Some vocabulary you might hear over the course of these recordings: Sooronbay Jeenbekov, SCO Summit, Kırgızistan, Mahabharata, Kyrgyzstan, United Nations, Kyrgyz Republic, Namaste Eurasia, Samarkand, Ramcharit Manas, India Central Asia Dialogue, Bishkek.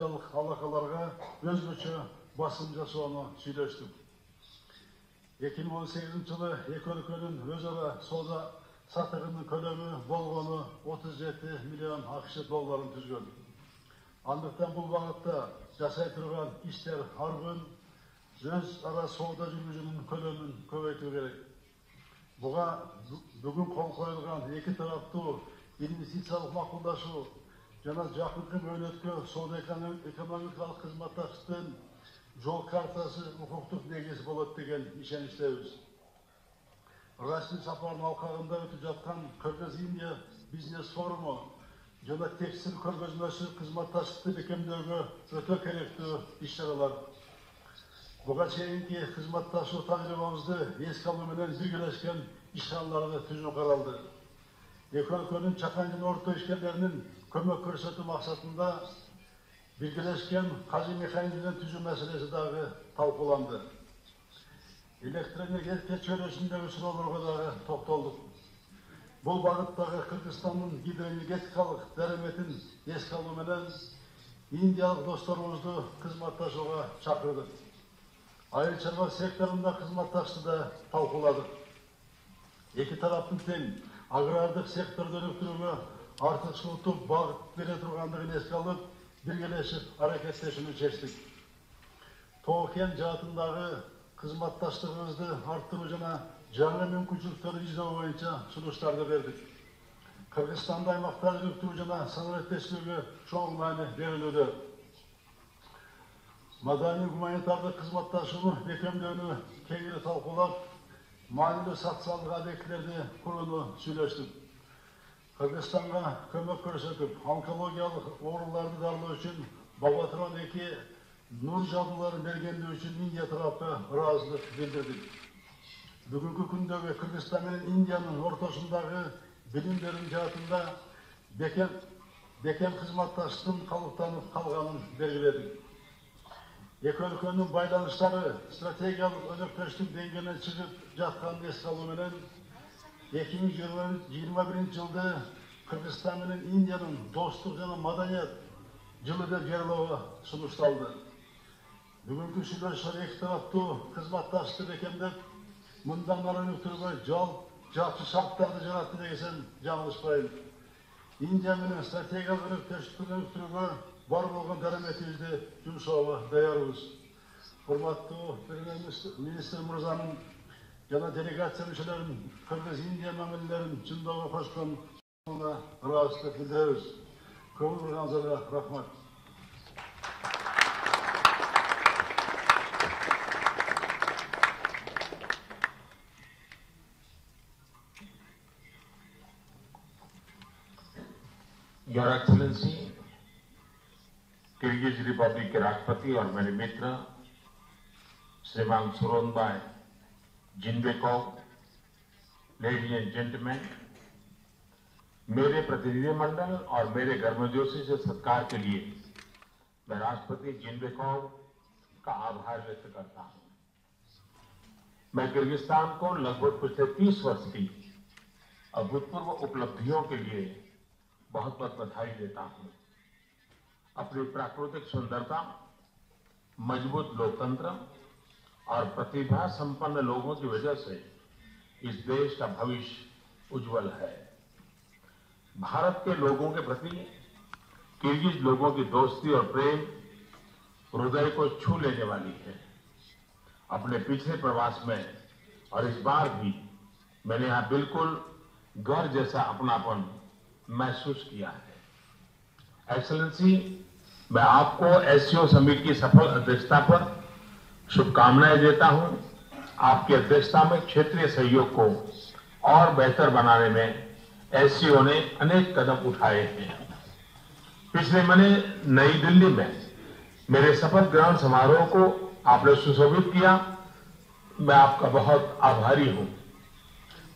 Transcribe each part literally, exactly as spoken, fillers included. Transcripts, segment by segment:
Halakalarga özgüçe basınca sonu süyleştim. iki ming o'n sakkizinchi yılı ekolikörün özara soda satırının kölemi bolgonu o'ttiz yetti milyon akşi doların tüzgöldü. Andıktan bu bağıtta jasay turgan işler harbın öz ara soda cümücünün kölemin köveytü gerek. Buğa bugün kol koyulgan iki tarafta investitsiyalık makuldaşu Cana Cahit'in öğretki, soda ekonomik halk hizmetlerinin yol kartası, hukukluk dengesi bulup degen işen işleriz. Rasmi saparın halkağında ötücatkan Kırgız India Biznes Forumu, cana tekstil kırgızlaşı hizmetlerinin dikimlerine ötü kerekti işler. Buğa çeyinki hizmetlerinin tanrımızda eskalımının zirgüleşken işlerlerine tüzün karaldı. Ekolikörün çakancın orta işkenlerinin kömök kürsatı maksatında bilgileşken kazi mekanicinin tüzü meselesi dağı talpulandı. Elektronik etket çöresindeki sıralarına toptolduk. Bu bağıttaki Kırgızistan'ın hidroenergetikalık deremetin eskalımıyla Indiyalık dostlarımızı hizmettaşıga çakırdık. Ayrıca sektöründe hizmettaşı da talpuladık. İki tarafın ten agrardık sektör dönüktürümü artık soğutup bağıt bile turgandığını eski alıp birgeleşip hareketleşimi çeştik. Toğken cihatındağı hizmettaşlığımızı arttırıcına canlı mümkünçülükleri izleme boyunca sunuşlarda verdik. Kırgızistan'da aymakta dönüktürücüne sanatleşliği çoğunluğuna verildi. Madani humanitarlık hizmettaşlığını beklemlerini kendini talkular, manevi satsallık adetlerini kurunu süleştik. Kırgızistan'a kömök körsetip, onkologiyalık oğrularını darlığı için Babatron'daki nur canlıları belgendiği için India tarafı razılık bildirdik. Bugünkü günde ve Kırgızistan'ın India'nın ortasındaki bilim verim cihatında beken, beken hizmettaşının kalıptanıp kalganını belgeledik. Ekolikörünün baylanışları stratejiyalık önökleştim dengene çıkıp cihatkanın eskalımının ikki ming yigirma birinchi yılda Kırgızistan'ın India'nın dostluk ve madaniyet yılı da gerloğa sunuştaldı. Bugünkü süreçler iki tarafta hizmettaşlık ekemde bundanların ötürüme cal, cahçı şartlarda canattı da geçen canlışlayın. India'nın stratejik ötürüme var olan deremetimizde tüm soğuğa dayarız. Hürmatlı Minister Mırza'nın yana delegasyon üyelerin, Kırgız India memleketlerinin Çin'deki başkanına rahatsızlık ederiz. Kıbrıs Organizasyonu rahmet. Your Excellency, Kyrgyz Republic के राष्ट्रपति और मेरे मित्र श्रीमान Sooronbay Jeenbekov, ladies and gentlemen, मेरे प्रतिनिधिमंडल और मेरे गर्मजोशी से सत्कार के लिए मैं राष्ट्रपति Jeenbekov का आभार व्यक्त करता हूँ। मैं किर्गिस्तान को लगभग पिछले तीस वर्ष की अभूतपूर्व उपलब्धियों के लिए बहुत बहुत बधाई देता हूँ। अपनी प्राकृतिक सुंदरता, मजबूत लोकतंत्र और प्रतिभा संपन्न लोगों की वजह से इस देश का भविष्य उज्जवल है। भारत के लोगों के प्रति किर्गिज लोगों की दोस्ती और प्रेम हृदय को छू लेने वाली है। अपने पिछले प्रवास में और इस बार भी मैंने यहाँ बिल्कुल घर जैसा अपनापन महसूस किया है। एक्सेलेंसी, मैं आपको एससीओ समिट की सफल अध्यक्षता पर शुभकामनाएं देता हूं। आपकी अध्यक्षता में क्षेत्रीय सहयोग को और बेहतर बनाने में एससीओ ने अनेक कदम उठाए हैं। पिछले महीने नई दिल्ली में मेरे शपथ ग्रहण समारोह को आपने सुशोभित किया। मैं आपका बहुत आभारी हूं।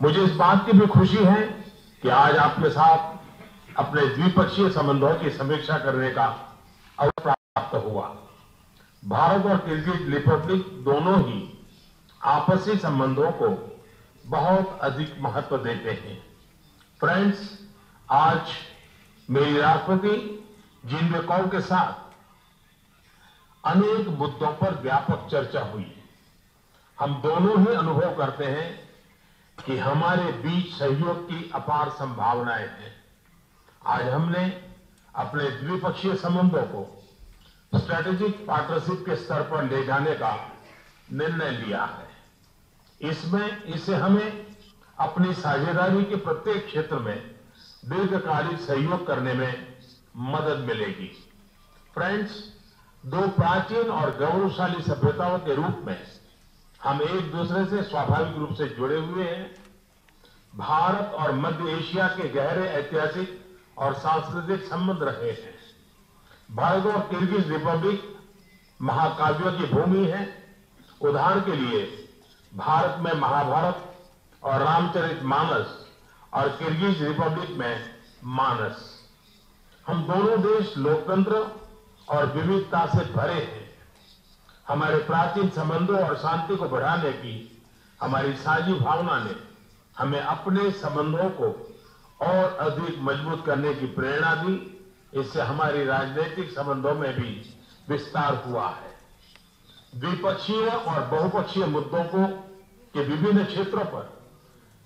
मुझे इस बात की भी खुशी है कि आज आपके साथ अपने द्विपक्षीय संबंधों की समीक्षा करने का अवसर प्राप्त हुआ। भारत और किर्गिज रिपब्लिक दोनों ही आपसी संबंधों को बहुत अधिक महत्व देते हैं। फ्रेंड्स, आज मेरी राष्ट्रपति Jeenbekov के साथ अनेक मुद्दों पर व्यापक चर्चा हुई है। हम दोनों ही अनुभव करते हैं कि हमारे बीच सहयोग की अपार संभावनाएं हैं। आज हमने अपने द्विपक्षीय संबंधों को स्ट्रैटेजिक पार्टनरशिप के स्तर पर ले जाने का निर्णय लिया है। इसमें इसे हमें अपनी साझेदारी के प्रत्येक क्षेत्र में दीर्घकालिक सहयोग करने में मदद मिलेगी। फ्रेंड्स, दो प्राचीन और गौरवशाली सभ्यताओं के रूप में हम एक दूसरे से स्वाभाविक रूप से जुड़े हुए हैं। भारत और मध्य एशिया के गहरे ऐतिहासिक और सांस्कृतिक संबंध रहे हैं। भारत और किर्गिज रिपब्लिक महाकाव्यों की भूमि है। उदाहरण के लिए भारत में महाभारत और रामचरित मानस और किर्गिज रिपब्लिक में मानस। हम दोनों देश लोकतंत्र और विविधता से भरे हैं। हमारे प्राचीन संबंधों और शांति को बढ़ाने की हमारी साझी भावना ने हमें अपने संबंधों को और अधिक मजबूत करने की प्रेरणा दी। इससे हमारी राजनीतिक संबंधों में भी विस्तार हुआ है। द्विपक्षीय और बहुपक्षीय मुद्दों को के विभिन्न क्षेत्रों पर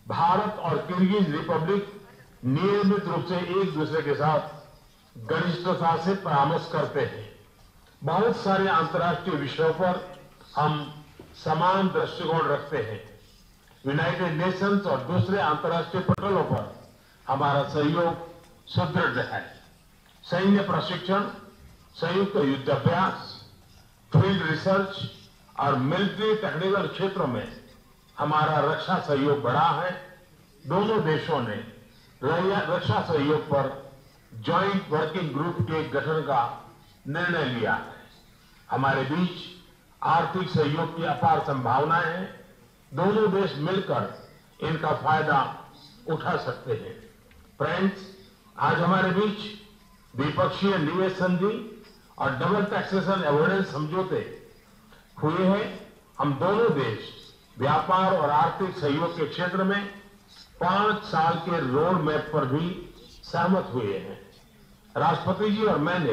भारत और किर्गिज रिपब्लिक नियमित रूप से एक दूसरे के साथ घनिष्ठता से परामर्श करते हैं। बहुत सारे अंतर्राष्ट्रीय विषयों पर हम समान दृष्टिकोण रखते हैं। यूनाइटेड नेशंस और दूसरे अंतर्राष्ट्रीय पटलों पर हमारा सहयोग सुदृढ़ है। सैन्य प्रशिक्षण, संयुक्त युद्धाभ्यास, फील्ड रिसर्च और मिलिट्री टेक्निकल क्षेत्रों में हमारा रक्षा सहयोग बढ़ा है। दोनों देशों ने रक्षा सहयोग पर ज्वाइंट वर्किंग ग्रुप के गठन का निर्णय लिया है। हमारे बीच आर्थिक सहयोग की अपार संभावनाएं हैं। दोनों देश मिलकर इनका फायदा उठा सकते हैं। फ्रेंड्स, आज हमारे बीच द्विपक्षीय निवेश संधि और डबल टैक्सेशन अवॉइडेंस समझौते हुए हैं। हम दोनों देश व्यापार और आर्थिक सहयोग के क्षेत्र में पांच साल के रोड मैप पर भी सहमत हुए हैं। राष्ट्रपति जी और मैंने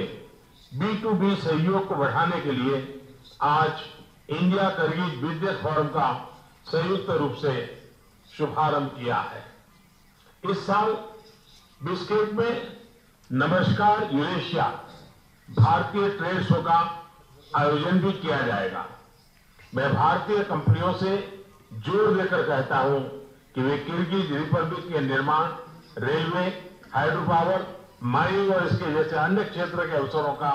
बी टू बी सहयोग को बढ़ाने के लिए आज इंडिया कर्गीज बिजनेस फोरम का संयुक्त रूप से शुभारंभ किया है। इस साल बिश्केक में नमस्कार यूरेशिया भारतीय ट्रेड शो का आयोजन भी किया जाएगा। मैं भारतीय कंपनियों से जोर देकर कहता हूं कि वे किर्गिज रिपब्लिक के निर्माण, रेलवे, हाइड्रो पावर, माइनिंग और इसके जैसे अन्य क्षेत्र के अवसरों का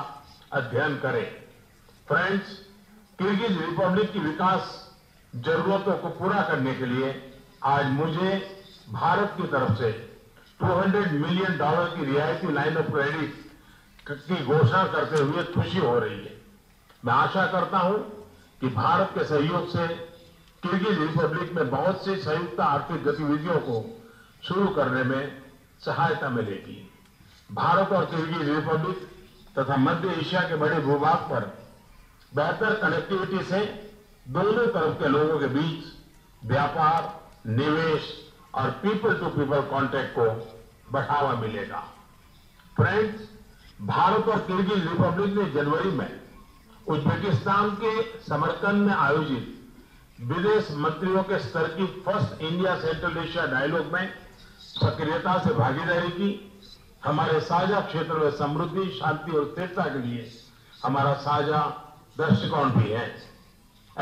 अध्ययन करें। फ्रेंड्स, किर्गिज रिपब्लिक की विकास जरूरतों को पूरा करने के लिए आज मुझे भारत की तरफ से दो सौ मिलियन डॉलर की रियायती लाइन ऑफ क्रेडिट की घोषणा करते हुए खुशी हो रही है। मैं आशा करता हूं कि भारत के सहयोग से किर्गिज रिपब्लिक में बहुत सी संयुक्त आर्थिक गतिविधियों को शुरू करने में सहायता मिलेगी। भारत और किर्गिज रिपब्लिक तथा मध्य एशिया के बड़े भूभाग पर बेहतर कनेक्टिविटी से दोनों तरफ के लोगों के बीच व्यापार, निवेश और पीपल टू पीपल कांटेक्ट को बढ़ावा मिलेगा। फ्रेंड्स, भारत और किर्गिज रिपब्लिक ने जनवरी में उज्बेकिस्तान के समरकंद में आयोजित विदेश मंत्रियों के स्तर की first India Central Asia dialogue में सक्रियता से भागीदारी की। हमारे साझा क्षेत्र में समृद्धि, शांति और स्थिरता के लिए हमारा साझा दृष्टिकोण भी है।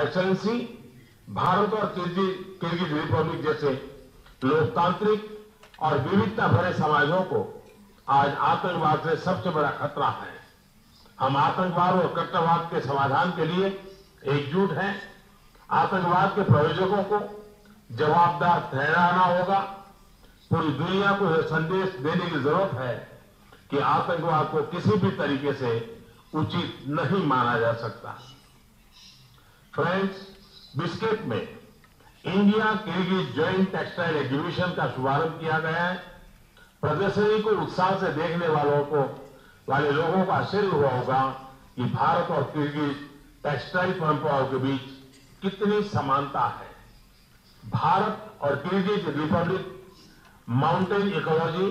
एक्सेलेंसी, भारत और किर्गिज रिपब्लिक जैसे लोकतांत्रिक और विविधता भरे समाजों को आज आतंकवाद से सबसे बड़ा खतरा है। हम आतंकवाद और कट्टरवाद के समाधान के लिए एकजुट हैं। आतंकवाद के प्रयोजकों को जवाबदार ठहराना होगा। पूरी दुनिया को यह संदेश देने की जरूरत है कि आतंकवाद को किसी भी तरीके से उचित नहीं माना जा सकता। फ्रेंड्स, बिश्केक में India Kyrgyz joint textile exhibition का शुभारंभ किया गया है। प्रदर्शनी को उत्साह से देखने वालों को वाले लोगों का आश्चर्य हुआ होगा कि भारत और किर्गिज टेक्सटाइल परंपराओं के बीच कितनी समानता है। भारत और Kyrgyz Republic mountain ecology,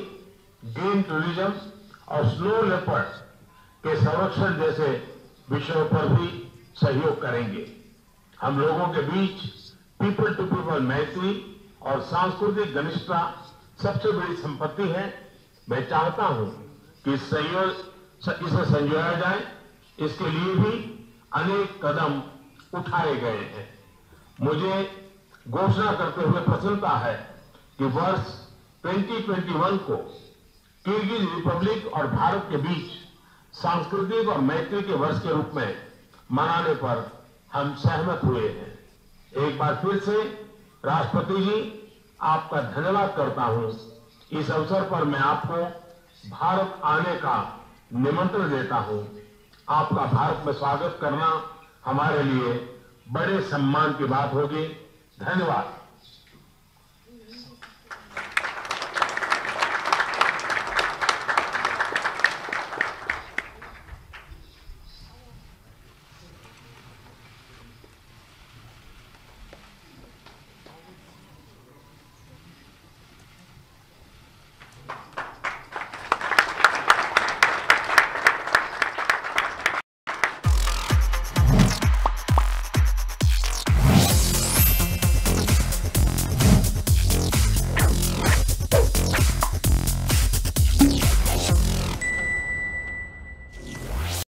green tourism और स्नो लेपर्ड के संरक्षण जैसे विषयों पर भी सहयोग करेंगे। हम लोगों के बीच पीपल टू पीपल मैत्री और सांस्कृतिक घनिष्ठता सबसे बड़ी संपत्ति है। मैं चाहता हूं कि सहयोग इसे संजोया जाए, इसके लिए भी अनेक कदम उठाए गए हैं। मुझे घोषणा करते हुए प्रसन्नता है कि वर्ष दो हज़ार इक्कीस को किर्गिज रिपब्लिक और भारत के बीच सांस्कृतिक और मैत्री के वर्ष के रूप में मनाने पर हम सहमत हुए हैं। एक बार फिर से राष्ट्रपति जी आपका धन्यवाद करता हूं। इस अवसर पर मैं आपको भारत आने का निमंत्रण देता हूं। आपका भारत में स्वागत करना हमारे लिए बड़े सम्मान की बात होगी। धन्यवाद।